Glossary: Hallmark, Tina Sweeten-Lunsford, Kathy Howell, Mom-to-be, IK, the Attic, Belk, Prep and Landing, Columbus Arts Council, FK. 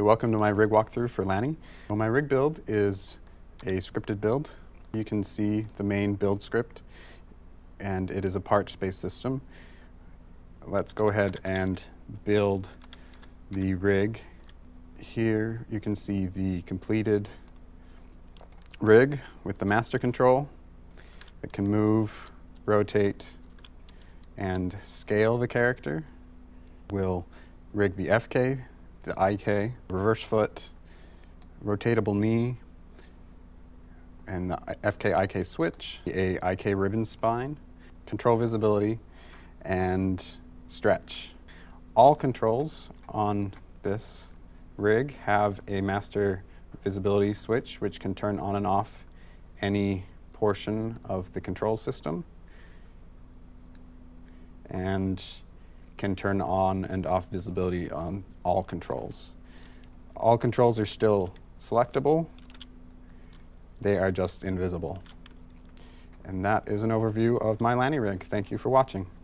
Welcome to my rig walkthrough for landing. Well, my rig build is a scripted build. You can see the main build script, and it is a parts-based system. Let's go ahead and build the rig. Here you can see the completed rig with the master control that can move, rotate, and scale the character. We'll rig the FK, the IK, reverse foot, rotatable knee, and the FK-IK switch, a IK ribbon spine, control visibility, and stretch. All controls on this rig have a master visibility switch, which can turn on and off any portion of the control system and can turn on and off visibility on all controls. All controls are still selectable. They are just invisible. And that is an overview of my landing rig. Thank you for watching.